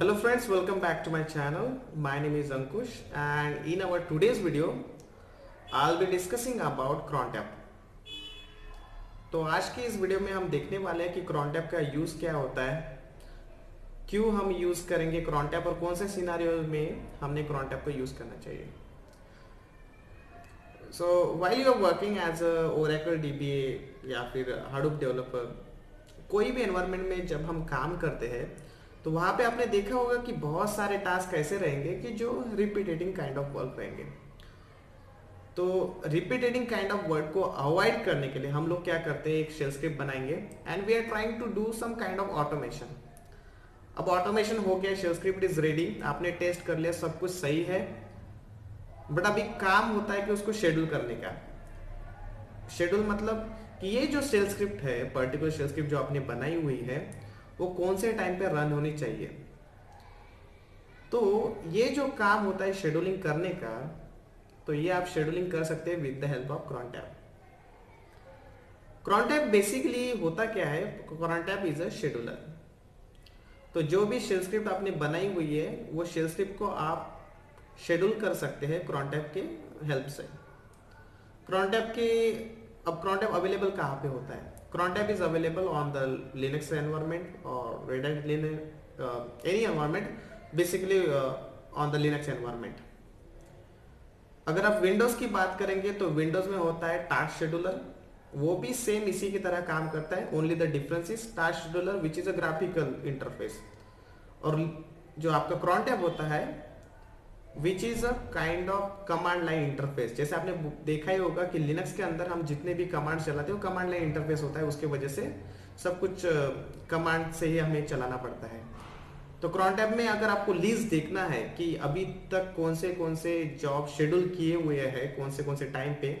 Hello friends, welcome back to my channel. My name is Ankush and in our today's video I'll be discussing about Crontab. तो आज की इस video में हम देखने वाले हैं कि Crontab का यूज़ क्या होता है, क्यों हम यूज़ करेंगे Crontab और कौन से सिनारियोज में हमें Crontab को यूज़ करना चाहिए. So while you are working as a Oracle DBA या फिर Hadoop developer, कोई भी एनवायरनमेंट में जब हम काम करते हैं तो वहाँ पे आपने देखा होगा कि बहुत सारे टास्क ऐसे रहेंगे कि जो रिपीटेटिंग काइंड ऑफ वर्क रहेंगे. तो रिपीटेटिंग काइंड ऑफ वर्क को अवॉइड करने के लिए हम लोग क्या करते हैं, एक शेल स्क्रिप्ट बनाएंगे and we are trying to do some kind of automation. अब ऑटोमेशन हो गया, शेल स्क्रिप्ट इज रेडी, आपने टेस्ट कर लिया, सब कुछ सही है, बट अभी काम होता है कि उसको शेड्यूल करने का. शेड्यूल मतलब कि ये जो शेल स्क्रिप्ट है, पर्टिकुलर शेल स्क्रिप्ट जो आपने बनाई हुई है, वो कौन से टाइम पे रन होनी चाहिए. तो ये जो काम होता है शेड्यूलिंग करने का, तो ये आप शेड्यूलिंग कर सकते हैं with the help of Crontab. Crontab basically होता क्या है, Crontab इज अ शेड्यूलर. तो जो भी शेल स्क्रिप्ट आपने बनाई हुई है वो शेल स्क्रिप्ट को आप शेड्यूल कर सकते हैं Crontab के हेल्प से. Crontab अवेलेबल कहाँ पे होता है? Crontab is available on the Linux environment or Red Hat Linux, any environment, basically on the Linux environment. अगर आप Windows की बात करेंगे तो Windows में होता है Task Scheduler, वो भी सेम इसी की तरह काम करता है. Only the difference is Task Scheduler which is a graphical interface, और जो आपका Crontab होता है which is a kind of command line interface. जैसे आपने देखा ही होगा कि लिनक्स के अंदर हम जितने भी कमांड चलाते हैं वो कमांड लाइन इंटरफेस होता है, उसके वजह से सब कुछ कमांड से ही हमें चलाना पड़ता है. तो Crontab में अगर आपको लिस्ट देखना है कि अभी तक कौन से जॉब शेड्यूल किए हुए हैं कौन से टाइम पे,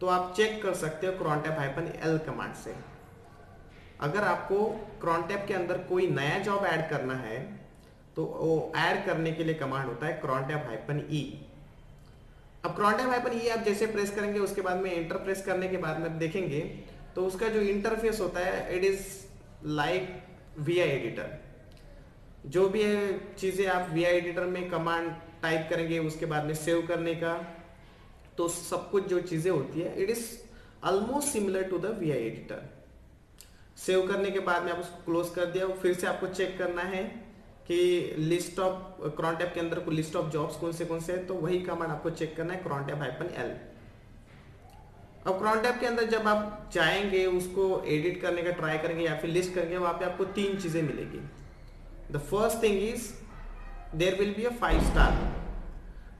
तो आप चेक कर सकते हो Crontab-L कमांड से. अगर आपको Crontab के अंदर कोई नया जॉब ऐड करना है तो वो ऐड करने के लिए कमांड होता है Crontab-E. अब Crontab-E आप जैसे प्रेस करेंगे उसके बाद में इंटर प्रेस करने के बाद में आप देखेंगे तो उसका जो इंटरफेस होता है it is like VI editor. जो भी चीज़ें आप VI एडिटर में कमांड टाइप करेंगे उसके बाद में सेव करने का, तो सब कुछ जो चीज़ें होती है it is almost similar to the VI editor. Save करने के बाद में आप उसको क्लोज कर दिया, फिर से आपको चेक करना है कि लिस्ट ऑफ Crontab के अंदर को लिस्ट ऑफ जॉब्स कौन से हैं, तो वही कमांड आपको चेक करना है Crontab-L. अब Crontab के अंदर जब आप जाएंगे उसको एडिट करने का ट्राई करेंगे या फिर लिस्ट करेंगे, वहाँ पे आपको तीन चीज़ें मिलेगी. The first thing is there will be a 5 star.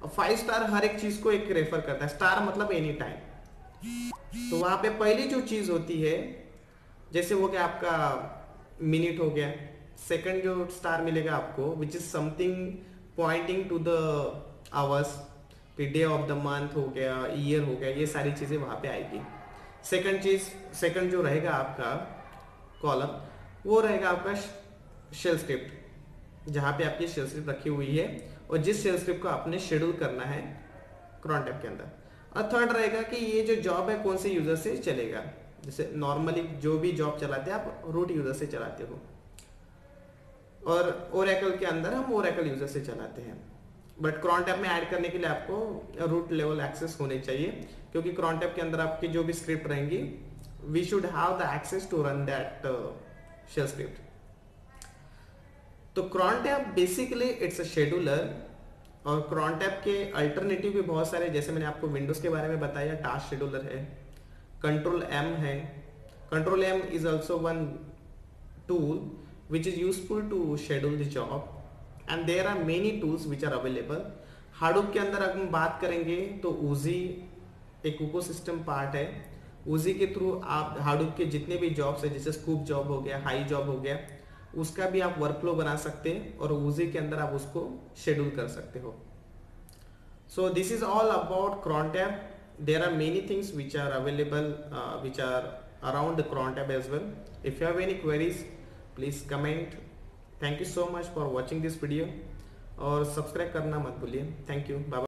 अब 5 स्टार हर एक चीज़ को एक रेफर करता है, स्टार मतलब एनी टाइम. तो वहाँ पे पहली जो चीज़ होती है जैसे हो गया आपका मिनट हो गया, सेकंड जो स्टार मिलेगा आपको which is something pointing to the hours, फिर डे ऑफ द मंथ हो गया, ईयर हो गया, ये सारी चीज़ें वहाँ पे आएगी. सेकंड जो रहेगा आपका कॉलम वो रहेगा आपका शेल स्क्रिप्ट, जहाँ पे आपकी शेल स्क्रिप्ट रखी हुई है और जिस शेल स्क्रिप्ट को आपने शेड्यूल करना है Crontab के अंदर. और थर्ड रहेगा कि ये जो जॉब है कौन से यूज़र से चलेगा. जैसे नॉर्मली जो भी जॉब चलाते हैं आप रूट यूज़र से चलाते हो और Oracle के अंदर हम Oracle यूज़र से चलाते हैं, बट Crontab में ऐड करने के लिए आपको रूट लेवल एक्सेस होने चाहिए, क्योंकि Crontab के अंदर आपकी जो भी स्क्रिप्ट रहेंगी we should have the access to run that shell script. तो Crontab basically it's a scheduler. और Crontab के अल्टरनेटिव भी बहुत सारे, जैसे मैंने आपको विंडोज़ के बारे में बताया टास्क शेड्यूलर है, Control-M है. Control-M is also one tool which is useful to schedule the job and there are many tools which are available. Hadoop के अंदर अगर हम बात करेंगे तो Oozie एक इकोसिस्टम पार्ट है. Oozie के थ्रू आप Hadoop के जितने भी जॉब्स हैं जैसे स्कूप जॉब हो गया, हाई जॉब हो गया, उसका भी आप वर्कफ्लो बना सकते हैं और Oozie के अंदर आप उसको शेड्यूल कर सकते हो. So this is all about Crontab. There are many things which are available which are around the Crontab as well. If you have any queries please comment. Thank you so much for watching this video और subscribe करना मत भूलिए. Thank you, bye bye.